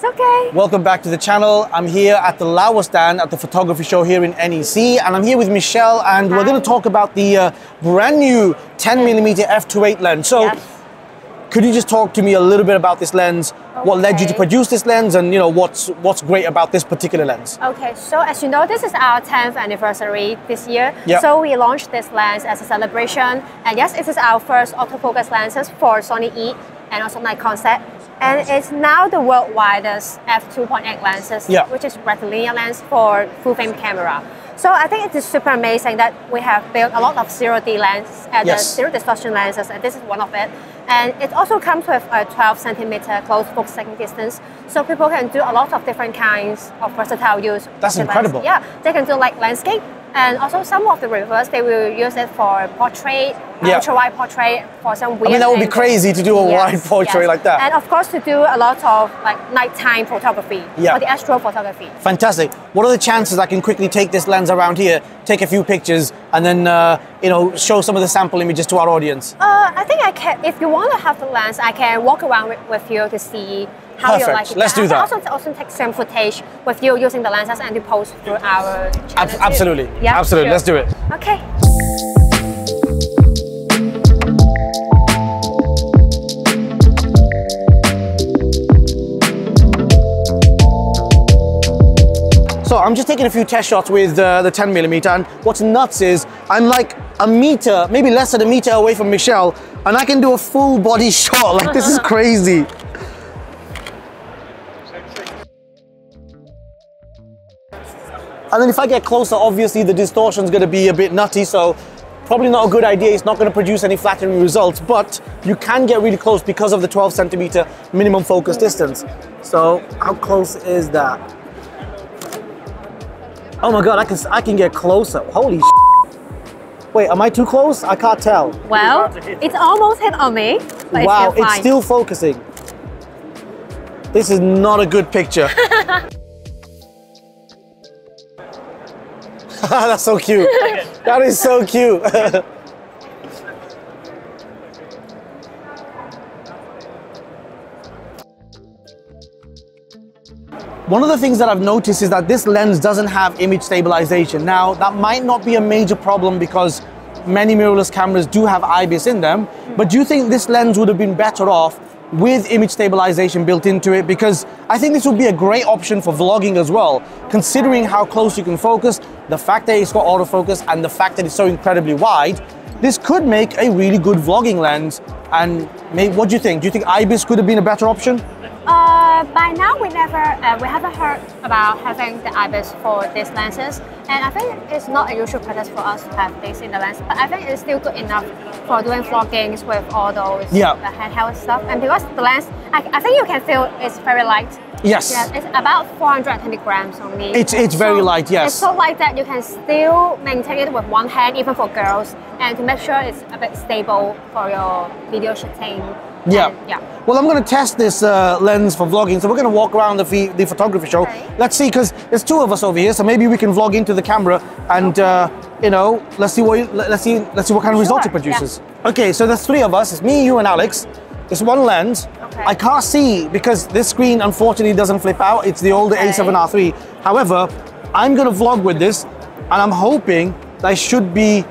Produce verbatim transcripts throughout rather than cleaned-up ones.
It's okay. Welcome back to the channel. I'm here at the Laowa stand at the photography show here in N E C, and I'm here with Michelle, and Hi. We're going to talk about the uh, brand new ten millimeter f two point eight lens. So, yes. Could you just talk to me a little bit about this lens? Okay. What led you to produce this lens, and you know what's what's great about this particular lens? Okay, so as you know, this is our tenth anniversary this year. Yep. So we launched this lens as a celebration, and yes, it is our first autofocus lenses for Sony E and also Nikon Z, and it's now the world widest f two point eight lenses, yep. which is rectilinear lens for full frame camera. So I think it is super amazing that we have built a lot of zero D lenses, uh, yes. zero distortion lenses, and this is one of it. And it also comes with a twelve centimeter closed focusing distance, so people can do a lot of different kinds of versatile use. That's incredible. Lens. Yeah, they can do like landscape, and also some of the reverse, they will use it for portrait, yeah. ultra-wide portrait, for some weird I mean, that would things. Be crazy to do a yes, wide portrait yes. like that. And of course, to do a lot of like nighttime photography, yeah. or the astro photography. Fantastic. What are the chances I can quickly take this lens around here, take a few pictures, and then uh, you know show some of the sample images to our audience? Uh, I think I can. If you want to have the lens, I can walk around with, with you to see how Perfect. You like it. Let's do that. Also, also take some footage with you using the lenses and to post through our channel. Ab too. Absolutely. Yeah, absolutely. Sure. Let's do it. Okay. So I'm just taking a few test shots with uh, the ten millimeter, and what's nuts is I'm like a meter, maybe less than a meter away from Michelle, and I can do a full body shot. Like this is crazy. And then if I get closer, obviously the distortion's gonna be a bit nutty, so probably not a good idea. It's not gonna produce any flattering results, but you can get really close because of the twelve centimeter minimum focus distance. So how close is that? Oh my God, I can, I can get closer. Holy shit. Wait, am I too close? I can't tell. Well, it's almost hit on me, but wow, it's still, it's still focusing. This is not a good picture. That's so cute. That is so cute. One of the things that I've noticed is that this lens doesn't have image stabilization. Now, that might not be a major problem because many mirrorless cameras do have I B I S in them, mm-hmm. but do you think this lens would have been better off with image stabilization built into it? Because I think this would be a great option for vlogging as well, considering how close you can focus, the fact that it's got autofocus, and the fact that it's so incredibly wide. This could make a really good vlogging lens. And maybe, what do you think? Do you think I B I S could have been a better option? Uh, by now, we never, uh, we haven't heard about having the I B I S for these lenses, and I think it's not a usual practice for us to have this in the lens. But I think it's still good enough for doing vloggings with all those yeah. uh, handheld stuff. And because the lens, I, I think you can feel it's very light. Yes. Yeah, it's about four hundred twenty grams only. It's it's so very light. Yes. It's so light that you can still maintain it with one hand, even for girls, and to make sure it's a bit stable for your video shooting. Yeah. And, yeah. Well, I'm going to test this uh, lens for vlogging. So we're going to walk around the, the photography show. Okay. Let's see, because there's two of us over here, so maybe we can vlog into the camera and, okay. uh, you know, let's see what let's see let's see what kind of sure. results it produces. Yeah. Okay. So there's three of us. It's me, you, and Alex. It's one lens. Okay. I can't see because this screen unfortunately doesn't flip out. It's the older okay. A seven R three. However, I'm going to vlog with this, and I'm hoping that I should be.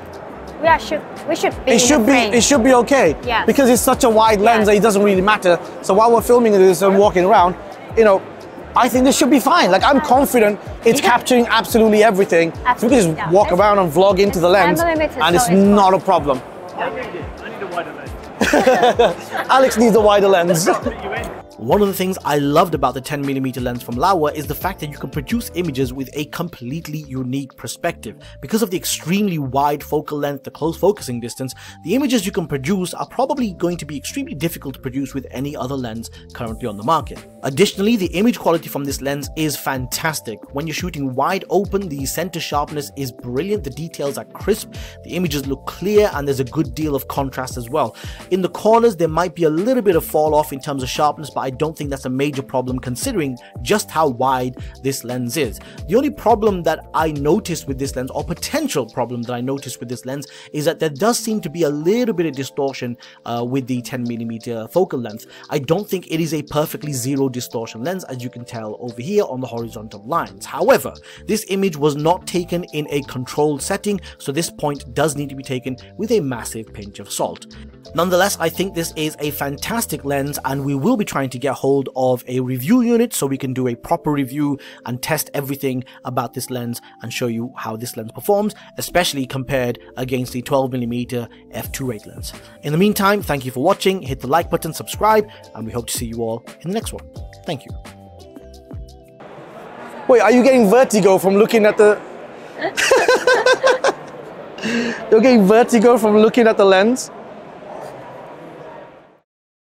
Yeah, should, we should be it should be frame. It should be okay yes. because it's such a wide lens yes. that it doesn't really matter. So while we're filming this and walking around, you know, I think this should be fine. Like I'm confident it's yeah. capturing absolutely everything. Absolutely. So we can just yeah. walk it's, around and vlog into the lens and so it's, it's not a problem. I need it. I need a wider lens. Alex needs a wider lens. One of the things I loved about the ten millimeter lens from Laowa is the fact that you can produce images with a completely unique perspective. Because of the extremely wide focal length, the close focusing distance, the images you can produce are probably going to be extremely difficult to produce with any other lens currently on the market. Additionally, the image quality from this lens is fantastic. When you're shooting wide open, the center sharpness is brilliant, the details are crisp, the images look clear, and there's a good deal of contrast as well. In the corners, there might be a little bit of fall off in terms of sharpness, but I don't think that's a major problem considering just how wide this lens is. The only problem that I noticed with this lens, or potential problem that I noticed with this lens, is that there does seem to be a little bit of distortion uh, with the ten millimeter focal length. I don't think it is a perfectly zero distortion lens, as you can tell over here on the horizontal lines. However, this image was not taken in a controlled setting, so this point does need to be taken with a massive pinch of salt. Nonetheless, I think this is a fantastic lens, and we will be trying to get hold of a review unit so we can do a proper review and test everything about this lens and show you how this lens performs, especially compared against the twelve millimeter f two point eight lens. In the meantime, thank you for watching, hit the like button, subscribe, and we hope to see you all in the next one. Thank you. Wait, are you getting vertigo from looking at the... You're getting vertigo from looking at the lens?